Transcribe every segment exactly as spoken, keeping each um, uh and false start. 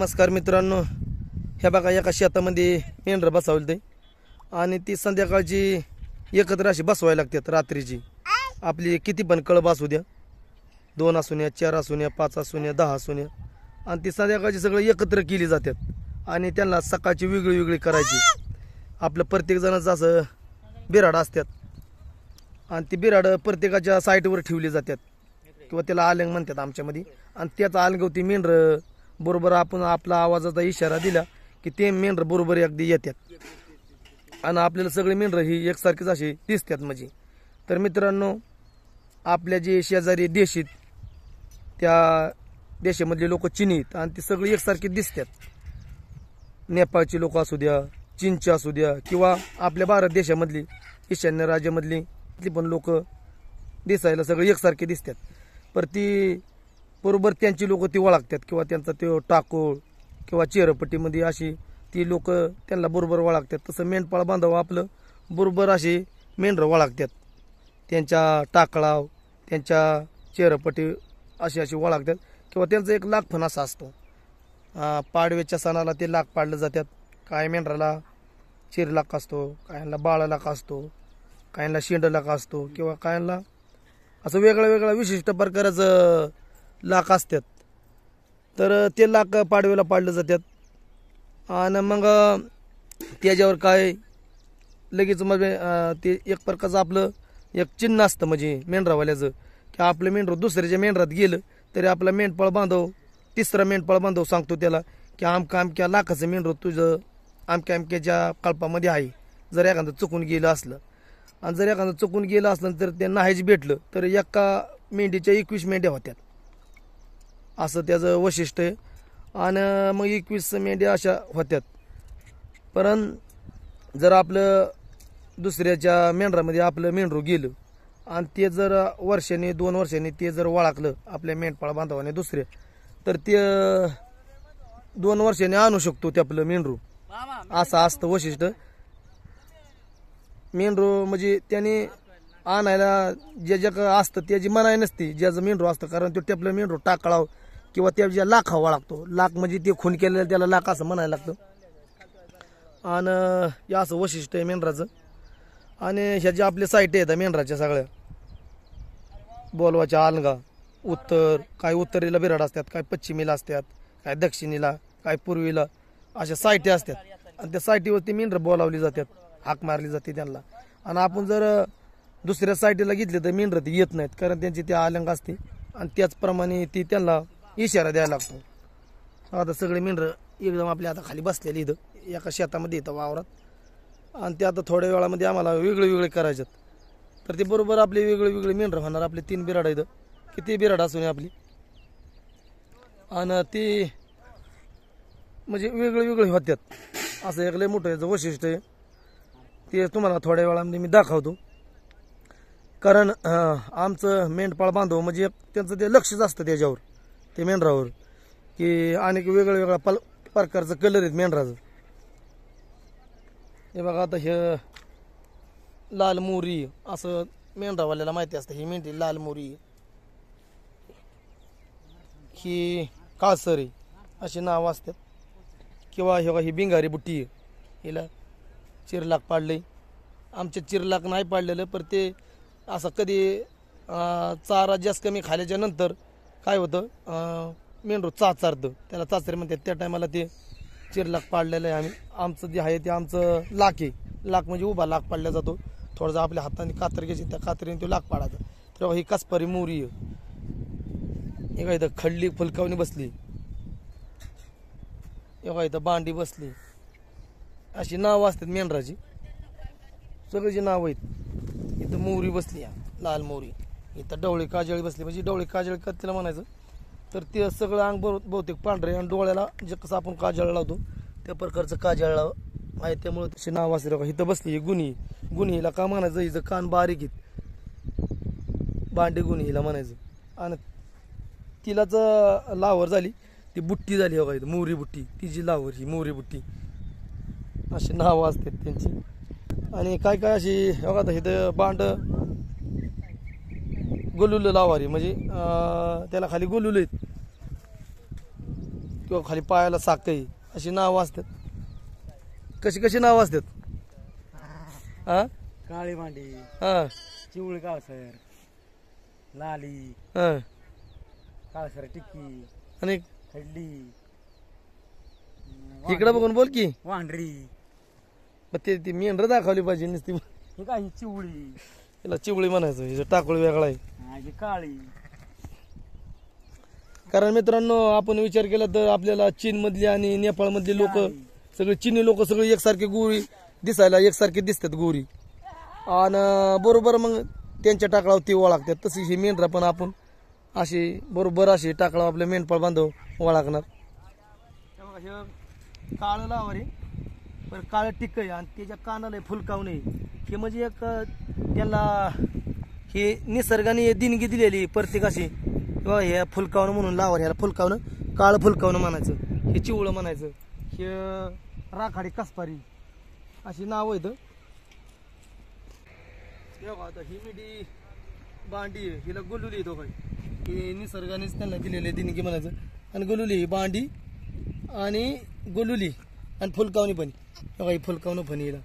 नमस्कार मित्रांनो, हे बघा एका शेतामध्ये मेंढर बसवले आणि ती संध्याकाळची एकत्र अशी बसवायला लागतात रात्रीची। आपली किती पण कळ बसू द्या, दोन असू द्या, चार असू द्या, पाच असू द्या, दहा असू द्या, आणि ती संध्याकाळची सगळे एकत्र केली जातात आणि त्यांना सकाळची वेगळी वेगळी करायची। आपलं प्रत्येक जणाचं असं बिराड असतात आणि ती बिराड प्रत्येकाच्या साईटवर ठेवली जातात किंवा त्याला आलंग म्हणतात आमच्यामध्ये। आणि त्याचा आलंग ती मेंढर बरोबर आपण आपला आवाजाचा इशारा दिला की ते मेंढर बरोबर अगदी येतात आणि आपल्याला सगळे मेंढर ही एकसारखीच अशी दिसतात म्हणजे। तर मित्रांनो, आपल्या जे शेजारी देश आहेत त्या देशामधले लोक चिनीत आणि ती सगळी एकसारखी दिसतात। नेपाळची लोक असू द्या, चीनची असू द्या, किंवा आपल्या भारत देशामधली ईशान्य राज्यामधली ती पण लोक दिसायला सगळी एकसारखी दिसतात। पर ती बरोबर त्यांची लोक ती ओळखतात किंवा त्यांचा तो टाकोळ किंवा चेहरपट्टीमध्ये अशी ती लोक त्यांना बरोबर ओळखतात। तसं मेंढपाळ बांधव आपलं बरोबर अशी मेंढर ओळखतात, त्यांच्या टाकळाव, त्यांच्या चेहरपट्टी अशी अशी ओळखतात। किंवा त्यांचा एक लागफण असा असतो, पाडव्याच्या सणाला ते लाग पाडलं जातात। काय मेंढराला चिर लाख असतो, काहींना बाळा लाख असतो, काहींना शेंड लाख असतो, किंवा काहींना असं वेगळा वेगळा विशिष्ट प्रकारचं लाख असतात। तर ते लाख पाडव्याला पाडले जातात आणि मग त्याच्यावर काय लगेच म्हणजे ते एक प्रकारचं आपलं एक चिन्ह असतं म्हणजे मेंढरावाल्याचं, की आपलं मेंढर दुसऱ्याच्या मेंढरात गेलं तरी आपला मेंढपाळ बांधव तिसरा मेंढपाळ बांधव सांगतो त्याला की आमका अमक्या लाखाचं मेंढर तुझं आमक्या अमक्याच्या कल्पामध्ये आहे। जर एखादं चुकून गेलं असलं आणि जर एखादं चुकून गेलं असलं तर ते नाहीच भेटलं तर एका मेंढीच्या एकवीस मेंढ्या होत्या, असं त्याचं वैशिष्ट्य आहे। आणि मग एकवीस मेंढ्या अशा होत्यात। परं जर आपलं दुसऱ्याच्या मेंढरामध्ये आपलं मेंढरू गेलं आणि ते जर वर्षाने दोन वर्षाने ते जर वाळखलं आपल्या मेंढपाळ बांधवाने दुसरे, तर ते दोन वर्षाने आणू शकतो ते आपलं मेंढरू, असं असतं वैशिष्ट्य। मेंढरू म्हणजे त्याने आणायला जे जे असतं त्याची मनाई नसते ज्याचं मेंढरू असतं, कारण तो आपलं मेंढरू टाकळाव किंवा त्या ज्या लाख हवा लागतो, लाख म्हणजे ते खून केलेलं त्याला लाख असं म्हणायला लागतं। आणि असं वैशिष्ट्य आहे मेंढराचं। आणि ह्या ज्या आपल्या साईट आहेत मेंढराच्या सगळ्या बोलवाच्या अलगा उत्तर काय उत्तरेला बिराड असतात, काय पश्चिमेला असतात, काय दक्षिणेला, काय पूर्वेला, अशा साईटी असतात। आणि त्या साईटीवरती मेंढर बोलावली जातात, हाक मारली जाते त्यांना। आणि आपण जर दुसऱ्या साईडला घेतले तर मेंढर ती येत नाहीत, कारण त्यांची त्या आलंग असते आणि त्याचप्रमाणे ती त्यांना इशारा द्यायला लागतो। आता सगळे मेंढर एकदम आपल्या आता खाली बसलेली इथं एका शेतामध्ये येतं वावरात, आणि ते आता थोड्या वेळामध्ये आम्हाला वेगळे वेगळे करायच्यात। तर ते बरोबर आपले वेगळे वेगळे मेंढर होणार। आपले तीन बिराड इथं, किती बिराड असू नये आपली, आणि ती म्हणजे वेगळे वेगळे होत्यात, असं एक लय मोठं याचं वैशिष्ट्य आहे। ते तुम्हाला थोड्या वेळामध्ये मी दाखवतो, कारण आमचं मेंढपाळ बांधव म्हणजे त्यांचं ते लक्षच असतं त्याच्यावर ते मेंढरावर, की अनेक वेगळ्या वेगळ्या पल प्रकारचं कलर आहेत मेंढराचं। हे बघा आता हे लाल मोरी असं मेंढरावाल्याला माहिती असतं, ही मेंढी लाल मोरी, ही काळसरी अशी नावं असतात। किंवा हे बघा ही बिंगारी बुट्टी, हिला चिरलाक पाडले। आमचे चिरलाक नाही पाडलेलं, पण ते असं कधी चारा जास्त कमी खाल्याच्या नंतर काय होतं, मेंढरू चाचारतं, त्याला चाचरे म्हणतात। त्या टायमाला ते चिरलाक पाडलेलं आहे आम्ही। आमचं जे आहे ते आमचं लाक आहे, लाक म्हणजे उभा लाक पाडला जातो, थोडासा आपल्या हाताने कातर घ्यायची, त्या कातरीने तो लाक पाडायचा। तर ही कसपरी मोरी आहे, एका इथं खडली फुलकावणी बसली, एका इथं बांडी बसली, अशी नावं असतात मेंढराची सगळी जी नावं आहेत। इथं मोरी बसली लाल मोरी, इथं डवळी काजळी बसली, म्हणजे डवळी काजळी कत्तीला म्हणायचं। तर ते सगळं अंग बहुतेक पांढरे आणि डोळ्याला जे कसं आपण काजळ लावतो त्या प्रकारचं काजळ लाव आहे, त्यामुळे तशी नाव असते। इथं बसली गुन्ही, गुन्हीला का म्हणायचं, हिचं कान बारीक आहेत, बांडे गुन्हीला म्हणायचं। आणि तिलाच लावर झाली, ती बुट्टी झाली, बघा इथं मोरी बुट्टी, तिची लावर ही मोरी बुट्टी, अशी नावं असतात त्यांची। आणि काय काय अशी बघा इथं बांड गोलुलं लावारी म्हणजे त्याला खाली गोलुलं आहेत, किंवा खाली पायाला साखळी अशी नाव असतात. कशी कशी नाव असतात? हा काळी मांडी, हा चिवळ काळसर, लाली, हा काळसर टिक्की, आणि खडली. इकडे बघून बोल की वांढरी. ते ती मेंढर दाखवली पाहिजे नुसती. हे काय ही चिवळी, हिला चिवळी म्हणायचं. हिचं टाकूळ वेगळा आहे, काळी. कारण मित्रांनो आपण विचार केला तर आपल्याला चीन मधले आणि नेपाळ मधले लोक सगळे, चीनी लोक सगळे एकसारखे गोरी दिसायला एकसारखे दिसतात गोरी. आणि बरोबर मग त्यांच्या टाकळावर ती ओळखतात. तशी ही मेंढरा पण आपण अशी बरोबर अशी टाकळावर आपल्या मेंढपाळ बांधव ओळखणार. काळ लावा रे, पण काळ टिक आहे आणि त्याच्या कानाला फुलकावणे. हे म्हणजे एक त्याला हे निसर्गाने देणगी दिलेली प्रत्येकाशी. किंवा हे फुलकावणं म्हणून लावर, ह्याला फुलकावणं, काळ फुलकावणं म्हणायचं. हे चिवळं म्हणायचं. हे राखाडी कसपारी अशी नाव आहेत. आता ही मिडी बांडी आहे, हिला गुलुली येतो काय. हे निसर्गानेच त्यांना दिलेले देणगी म्हणायचं. आणि गुलुली बांडी आणि गुलुली आणि फुलकावणी पण. हे फुलकावणं पण हिला,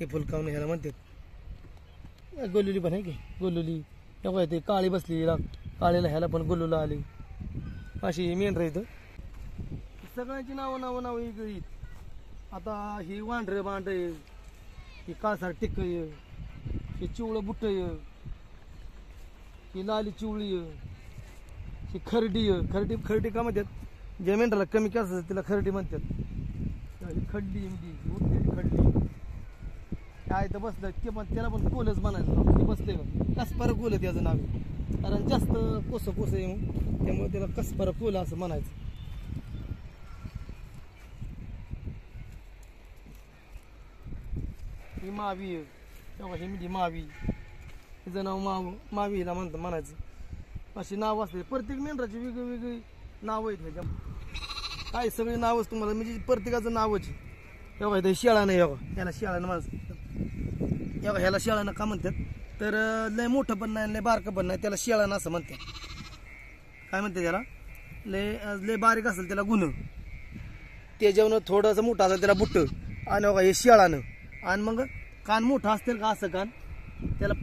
हे फुलकावणं ह्याला म्हणतात. गुलुली पण आहे की गुलुली. तेव्हा ते काळी बसली हिला, काळीला ह्याला पण गुलूला आली. अशी मेंढर इथं सगळ्यांची नावं नावं नावं वेगळी. आता ही वांढरं बांढर, ही काळसार टिक्क, हे चिवळं बुट्ट, ही लाली चिवळी, ही खरडी. खरडी खरडी का म्हणतात? ज्या मेंढराला कमी केस तिला खरडी म्हणतात. ही खडली एमडी खडली काय तर बसलं ते पण, त्याला पण कोलच म्हणायचं. ते बसले का कसपारा कोल त्याचं नाव. कारण जास्त कोसं कोसं येऊ त्यामुळे त्याला कसपारा कोल असं म्हणायचं. ही मावी, तेव्हा ही मिठी मावी, हिचं नाव माव मावीला म्हणतं म्हणायचं. अशी नाव असते. प्रत्येक मेंढराची वेगळी वेगळी नावं आहेत ह्याच्या. काय सगळी नावच तुम्हाला म्हणजे प्रत्येकाचं नावच. तेव्हा इथं शेळा नाही, एव्हा याला शेळानं माणसं. एव्हा ह्याला शेळानं का म्हणतात? तर लय मोठं पण नाही, लय बारकं पण नाही, त्याला शेळानं असं म्हणतात. काय म्हणते त्याला? लय लय बारीक असेल त्याला गुणं, ते जेवण थोडंसं मोठं असेल त्याला बुट्ट. आणि बघा हे शेळानं. आणि मग कान मोठा असतील का असं कान, त्याला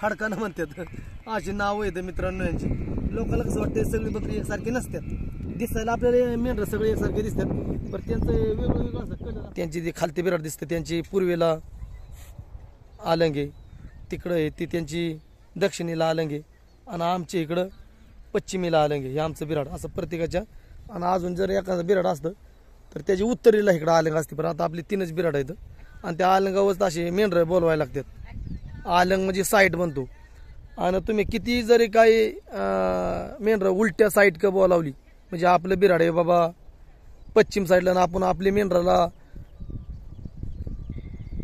फाडकानं म्हणतात. अशी नावं येतं मित्रांनो यांची. लोकांना कसं वाटतं सगळी बकरी एकसारखी नसतात दिसायला. आपल्याला मेंढर सगळे एकसारखे दिसतात, पण त्यांचं वेगळं वेगळं असं कलर. त्यांची जी खालती बिराड दिसते त्यांची पूर्वेला आलंगे तिकडं आहे, ती त्यांची दक्षिणेला आलंगे. आणि आमच्या इकडं पश्चिमेला आलंगे. हे आमचं बिराड असं प्रत्येकाच्या. आणि अजून जर एखादं बिराड असतं तर त्याची उत्तरेला इकडं आलंग असते. पण आता आपली तीनच बिराड आहेत. आणि त्या आलंगावर असे मेंढर बोलवायला लागतात. आलंग म्हणजे साईट बनतो. आणि तुम्ही किती जरी काही मेंढर उलट्या साईट का बोलावली म्हणजे आपलं बिराड आहे बाबा पश्चिम साईडला, आणि आपण आपल्या मेंढराला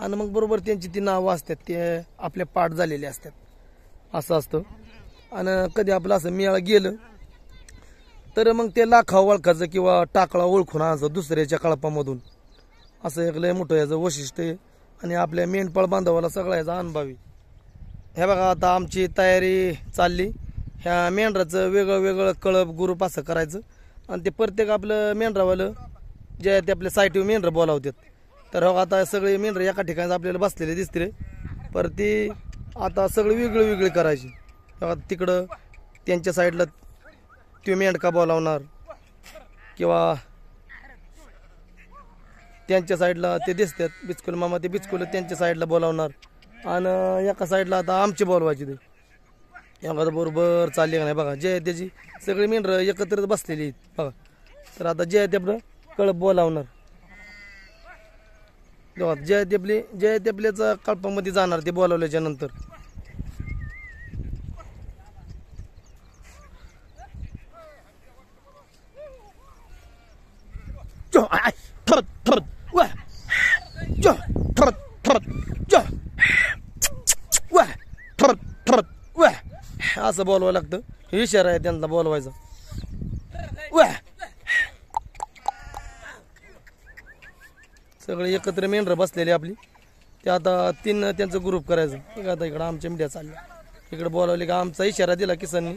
आणि मग बरोबर त्यांची ती नावं असतात, ते आपल्या पाठ झालेले असतात असं असतं. आणि कधी आपलं असं मेळा गेलं तर मग ते लाखा ओळखायचं किंवा टाकळा ओळखून आणायचं दुसऱ्याच्या कळपामधून. असं एक लय मोठं याचं वैशिष्ट्य आहे. आणि आपल्या मेंढपाळ बांधवाला सगळा याचा अनुभवी. हे बघा आता आमची तयारी चालली. ह्या मेंढराचं वेगळं वेगळं कळप ग्रुप असं करायचं. आणि ते प्रत्येक आपलं मेंढरावालं जे आहे ते आपल्या साईटवर मेंढर बोलावतात. तर हो आता सगळे मेंढर एका ठिकाणी आपल्याला बसलेले दिसते. पर ती आता सगळी वेगळी वेगळी करायची. तिकडं त्यांच्या साईडला तो मेंढका बोलावणार, किंवा त्यांच्या साईडला ते दिसतात बिचकुल मामा, ते बिचकुल त्यांच्या साईडला बोलावणार. आणि एका साईडला आता आमची बोलवायची ते. एखादा बरोबर चालली का नाही बघा. जे आहे त्याची सगळी मेंढरं एकत्रित बसलेली आहेत बघा. तर आता जे आहे ते आपलं कळप बोलावणार. तेव्हा जे आहे ते आपली जे आहे ते आपल्याचा कळपामध्ये जाणार ते बोलावल्याच्या नंतर. جو طرد طرد واه جو طرد طرد جو واه طرد طرد واه هذا بول ولا قد ايش يا ريت يلا بول ويزا واه सगळे एकत्र मेंढर बसलेले आपली ते आता तीन त्यांचा ग्रुप करायचा एक आता इकडे आमच्या मीडिया चालला इकडे बोलवले का आमचा इशारा दिला किसननी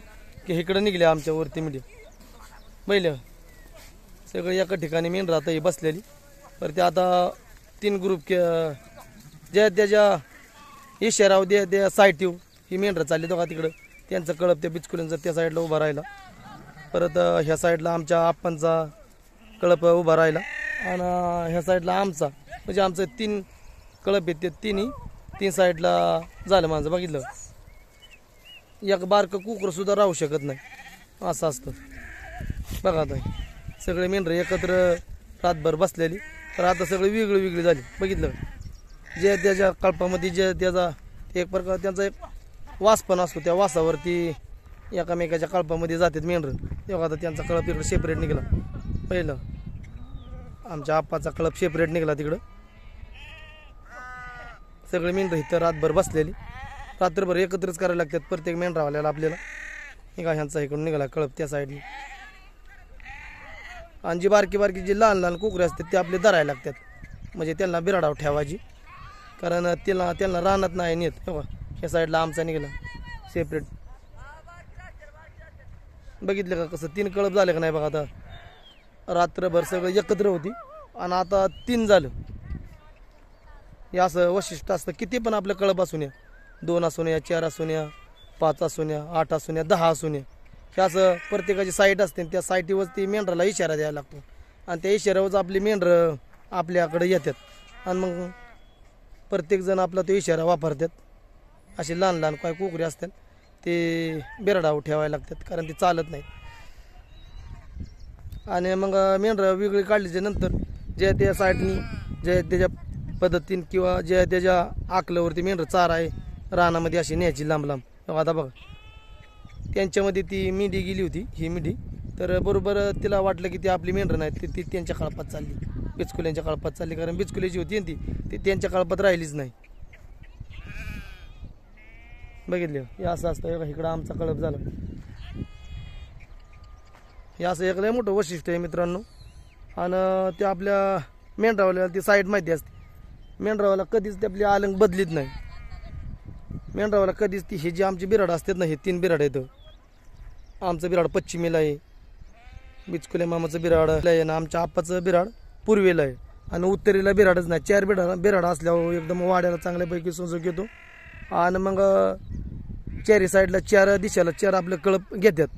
की इकडे निघले आमच्या वरती मीडिया बैल सगळे एका ठिकाणी मेंढर आता ही बसलेली पर ते आता तीन ग्रुप जे त्याच्या इशाराव दे त्या साईड येऊ ही मेंढर चालली दोघा तिकडे त्यांचं कळप ते बिचकुल्यांचं त्या साईडला उभा राहिला परत ह्या साईडला आमच्या आप्पांचा कळप उभा राहिला आणि ह्या साईडला आमचा म्हणजे आमचं तीन कळप येते तिन्ही तीन साईडला झालं माझं बघितलं एक बारक कुकर सुद्धा राहू शकत नाही असं असतं बघा आता सगळे मेंढर एकत्र रातभर बसलेली तर आता सगळे वेगळी वेगळी झाली बघितलं जे त्याच्या कळपामध्ये जे त्याचा एक प्रकार त्यांचा एक वास पण असतो त्या वासावरती एकामेकाच्या कळपामध्ये जातात मेंढर तेव्हा आता त्यांचा कळप इकडे सेपरेट निघाला पहिलं आमच्या आप्पाचा क्लब सेपरेट निघाला तिकडं सगळे मेंढर इथं रातभर बसलेली रात्रभर एकत्रच करायला लागतात प्रत्येक मेंढरावाल्याला आपल्याला एका ह्यांचा इकडून निघाला कळप त्या साईडने आणि जी बारकी बारकी जी लहान लहान कुकरे असतात ते आपले धरायला लागतात म्हणजे त्यांना बिराडाव ठेवायची कारण त्याला त्यांना राहणार नाही नेत तेव्हा ह्या साईडला आमचा निघाला सेपरेट बघितलं का कसं तीन कळप झाले का नाही बघा आता रात्रभर सगळं एकत्र होती आणि आता तीन झालं हे असं वैशिष्ट्य असतं किती पण आपलं कळप असून या दोन असून या चार असून या पाच असून या आठ असून या दहा असून या हे असं प्रत्येकाची साईट असते त्या साईटीवर ती मेंढराला इशारा द्यायला लागतो आणि त्या इशाऱ्यावरच आपली मेंढरं आपल्याकडे येतात आणि मग प्रत्येकजण आपला तो इशारा वापरतात असे लहान लहान काय कोकरे असतात ते बेरडाव ठेवायला लागतात कारण ते चालत नाही आणि मग मेंढर वेगळी काढल्याच्या नंतर ज्या त्या साईडनी ज्या त्याच्या पद्धतीने किंवा ज्या त्याच्या आकल्यावरती मेंढर चारा आहे रानामध्ये अशी न्यायची लांब लांब आता बघा त्यांच्यामध्ये ती मेंढी गेली होती ही मेंढी तर बरोबर तिला वाटलं की ती आपली मेंढर नाही ती त्यांच्या कळपात चालली बिचकुल्यांच्या कळपात चालली कारण बिचकुल्याची होती ती ती त्यांच्या कळपात राहिलीच नाही बघितलं हे असं असतं इकडं आमचा कळप झाला हे असं एक लय मोठं वैशिष्ट्य आहे मित्रांनो आणि ते आपल्या मेंढरावाल्याला ती साईड माहिती असते मेंढरावाला कधीच ते आपली आलंग बदलीत नाही मेंढरावाला कधीच ती हे जी आमची बिराड असतात ना हे तीन बिराड आहेत आमचं बिराड पश्चिमेला आहे बिचकुल्या मामाचं बिराड आहे आणि आमच्या आप्पाचं बिराड पूर्वेला आहे आणि उत्तरेला बिराडच नाही चार बिराड बिराड असल्यावर एकदम वाड्याला चांगल्यापैकी संजोग येतो आणि मग चारी साईडला चार दिशेला चार आपलं कळप घेतात